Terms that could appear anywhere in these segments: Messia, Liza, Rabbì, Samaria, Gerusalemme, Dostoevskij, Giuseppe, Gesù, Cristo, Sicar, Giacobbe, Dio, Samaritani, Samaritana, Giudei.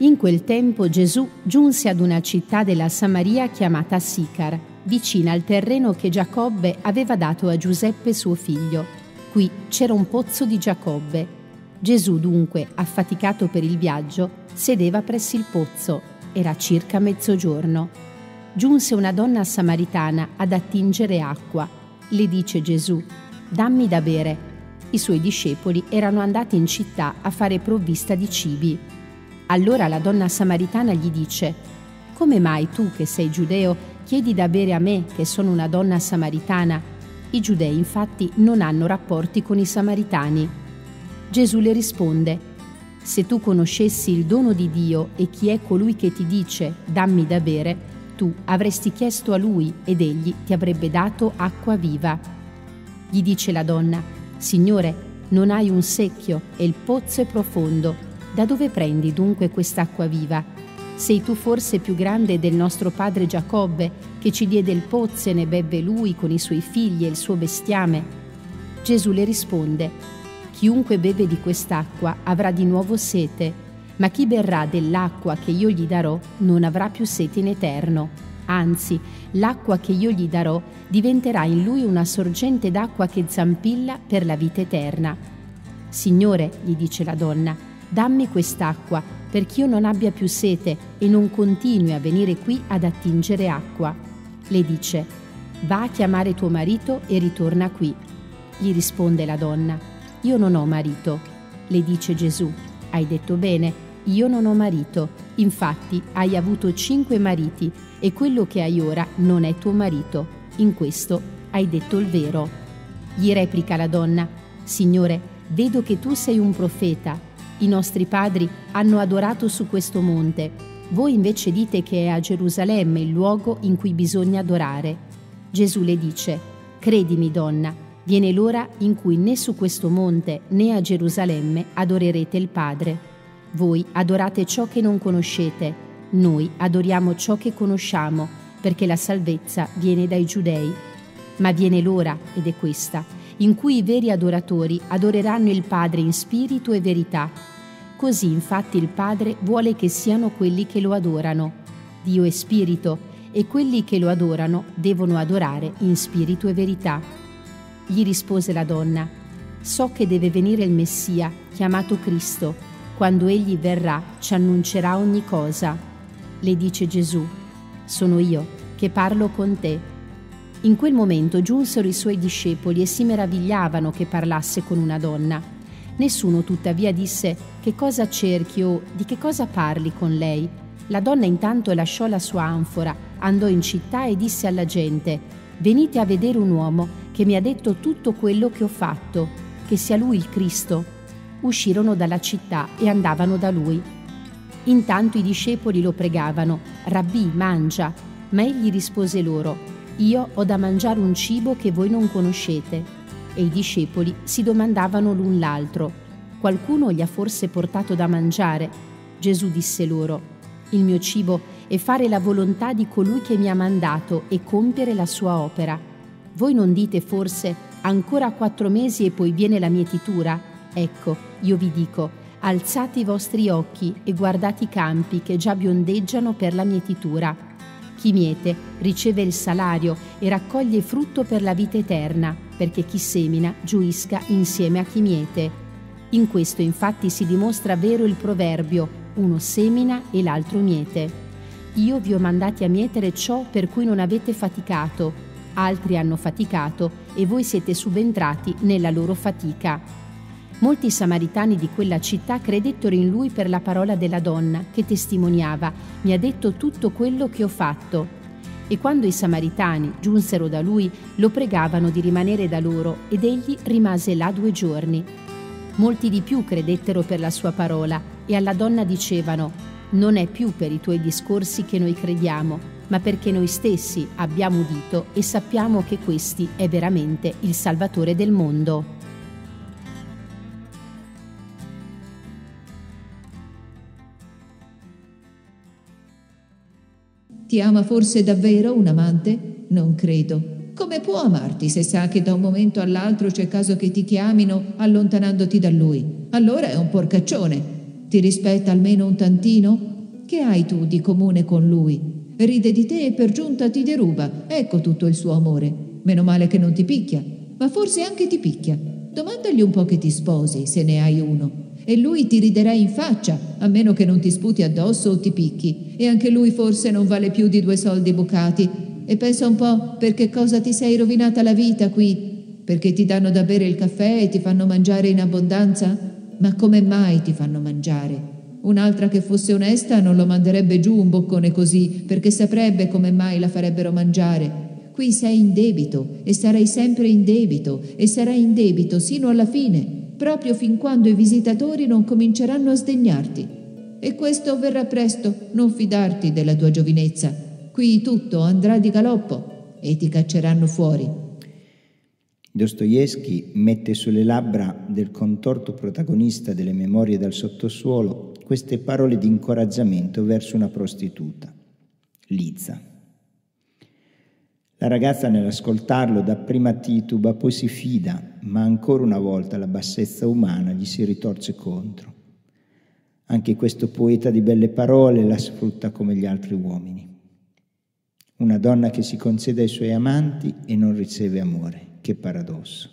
In quel tempo Gesù giunse ad una città della Samaria chiamata Sicar, vicina al terreno che Giacobbe aveva dato a Giuseppe suo figlio. Qui c'era un pozzo di Giacobbe. Gesù dunque, affaticato per il viaggio, sedeva presso il pozzo. Era circa mezzogiorno. Giunse una donna samaritana ad attingere acqua. Le dice Gesù: «Dammi da bere». I suoi discepoli erano andati in città a fare provvista di cibi. Allora la donna samaritana gli dice: «Come mai tu, che sei giudeo, chiedi da bere a me, che sono una donna samaritana?» I giudei infatti non hanno rapporti con i samaritani. Gesù le risponde: «Se tu conoscessi il dono di Dio e chi è colui che ti dice "dammi da bere", tu avresti chiesto a lui ed egli ti avrebbe dato acqua viva». Gli dice la donna: «Signore, non hai un secchio e il pozzo è profondo. Da dove prendi dunque quest'acqua viva? Sei tu forse più grande del nostro padre Giacobbe, che ci diede il pozzo e ne bevve lui con i suoi figli e il suo bestiame?» Gesù le risponde: «Chiunque beve di quest'acqua avrà di nuovo sete, ma chi berrà dell'acqua che io gli darò non avrà più sete in eterno. Anzi, l'acqua che io gli darò diventerà in lui una sorgente d'acqua che zampilla per la vita eterna». «Signore», gli dice la donna, «dammi quest'acqua, perché io non abbia più sete e non continui a venire qui ad attingere acqua». Le dice: «Va a chiamare tuo marito e ritorna qui». Gli risponde la donna: «Io non ho marito». Le dice Gesù: «Hai detto bene, io non ho marito. Infatti hai avuto 5 mariti e quello che hai ora non è tuo marito. In questo hai detto il vero». Gli replica la donna: «Signore, vedo che tu sei un profeta. I nostri padri hanno adorato su questo monte. Voi invece dite che è a Gerusalemme il luogo in cui bisogna adorare». Gesù le dice: «Credimi, donna, viene l'ora in cui né su questo monte né a Gerusalemme adorerete il Padre. Voi adorate ciò che non conoscete. Noi adoriamo ciò che conosciamo, perché la salvezza viene dai Giudei. Ma viene l'ora, ed è questa, in cui i veri adoratori adoreranno il Padre in spirito e verità. Così infatti il Padre vuole che siano quelli che lo adorano. Dio è spirito e quelli che lo adorano devono adorare in spirito e verità». Gli rispose la donna: «So che deve venire il Messia, chiamato Cristo. Quando egli verrà ci annuncerà ogni cosa». Le dice Gesù: «Sono io che parlo con te». In quel momento giunsero i suoi discepoli e si meravigliavano che parlasse con una donna. Nessuno tuttavia disse: «Che cosa cerchi o di che cosa parli con lei?». La donna intanto lasciò la sua anfora, andò in città e disse alla gente: «Venite a vedere un uomo che mi ha detto tutto quello che ho fatto, che sia lui il Cristo». Uscirono dalla città e andavano da lui. Intanto i discepoli lo pregavano: «Rabbì, mangia». Ma egli rispose loro: «Io ho da mangiare un cibo che voi non conoscete». E i discepoli si domandavano l'un l'altro: «Qualcuno gli ha forse portato da mangiare?». Gesù disse loro: «Il mio cibo è fare la volontà di colui che mi ha mandato e compiere la sua opera. Voi non dite forse: ancora 4 mesi e poi viene la mietitura? Ecco, io vi dico, alzate i vostri occhi e guardate i campi che già biondeggiano per la mietitura. Chi miete riceve il salario e raccoglie frutto per la vita eterna, perché chi semina gioisca insieme a chi miete. In questo infatti si dimostra vero il proverbio: uno semina e l'altro miete. Io vi ho mandati a mietere ciò per cui non avete faticato. Altri hanno faticato e voi siete subentrati nella loro fatica». Molti samaritani di quella città credettero in lui per la parola della donna, che testimoniava: «Mi ha detto tutto quello che ho fatto». E quando i samaritani giunsero da lui, lo pregavano di rimanere da loro, ed egli rimase là 2 giorni. Molti di più credettero per la sua parola, e alla donna dicevano: «Non è più per i tuoi discorsi che noi crediamo, ma perché noi stessi abbiamo udito e sappiamo che questi è veramente il Salvatore del mondo». Ti ama forse davvero un amante? Non credo. Come può amarti se sa che da un momento all'altro c'è caso che ti chiamino allontanandoti da lui? Allora è un porcaccione. Ti rispetta almeno un tantino? Che hai tu di comune con lui? Ride di te e per giunta ti deruba. Ecco tutto il suo amore. Meno male che non ti picchia, ma forse anche ti picchia. Domandagli un po' che ti sposi, se ne hai uno, e lui ti riderà in faccia, a meno che non ti sputi addosso o ti picchi. E anche lui forse non vale più di 2 soldi bucati. E pensa un po' per che cosa ti sei rovinata la vita qui, perché ti danno da bere il caffè e ti fanno mangiare in abbondanza? Ma come mai ti fanno mangiare? Un'altra che fosse onesta non lo manderebbe giù un boccone così, perché saprebbe come mai la farebbero mangiare. Qui sei in debito e sarai sempre in debito e sarai in debito sino alla fine, proprio fin quando i visitatori non cominceranno a sdegnarti. E questo avverrà presto, non fidarti della tua giovinezza. Qui tutto andrà di galoppo e ti cacceranno fuori. Dostoevskij mette sulle labbra del contorto protagonista delle Memorie dal sottosuolo queste parole di incoraggiamento verso una prostituta, Liza. La ragazza nell'ascoltarlo dapprima tituba, poi si fida, ma ancora una volta la bassezza umana gli si ritorce contro. Anche questo poeta di belle parole la sfrutta come gli altri uomini. Una donna che si concede ai suoi amanti e non riceve amore, che paradosso.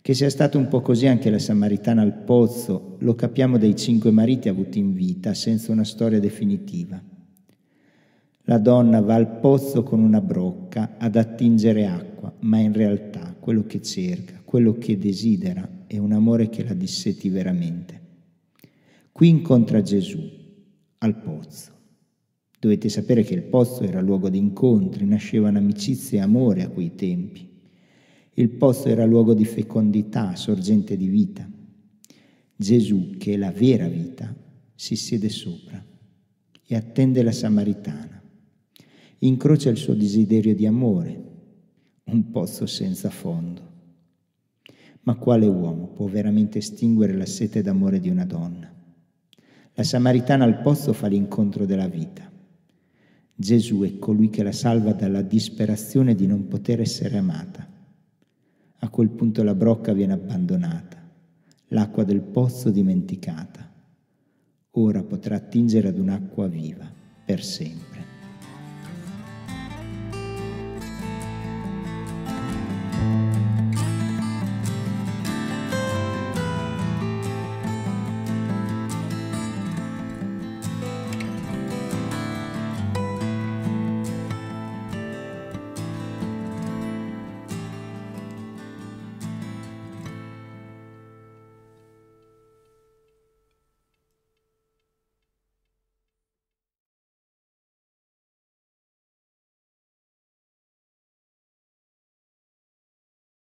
Che sia stato un po' così anche la Samaritana al pozzo, lo capiamo dai 5 mariti avuti in vita, senza una storia definitiva. La donna va al pozzo con una brocca ad attingere acqua, ma in realtà quello che cerca, quello che desidera, è un amore che la dissetti veramente. Qui incontra Gesù, al pozzo. Dovete sapere che il pozzo era luogo di incontri, nascevano amicizie e amore a quei tempi. Il pozzo era luogo di fecondità, sorgente di vita. Gesù, che è la vera vita, si siede sopra e attende la Samaritana. Incrocia il suo desiderio di amore, un pozzo senza fondo. Ma quale uomo può veramente estinguere la sete d'amore di una donna? La Samaritana al pozzo fa l'incontro della vita. Gesù è colui che la salva dalla disperazione di non poter essere amata. A quel punto la brocca viene abbandonata, l'acqua del pozzo dimenticata. Ora potrà attingere ad un'acqua viva, per sempre.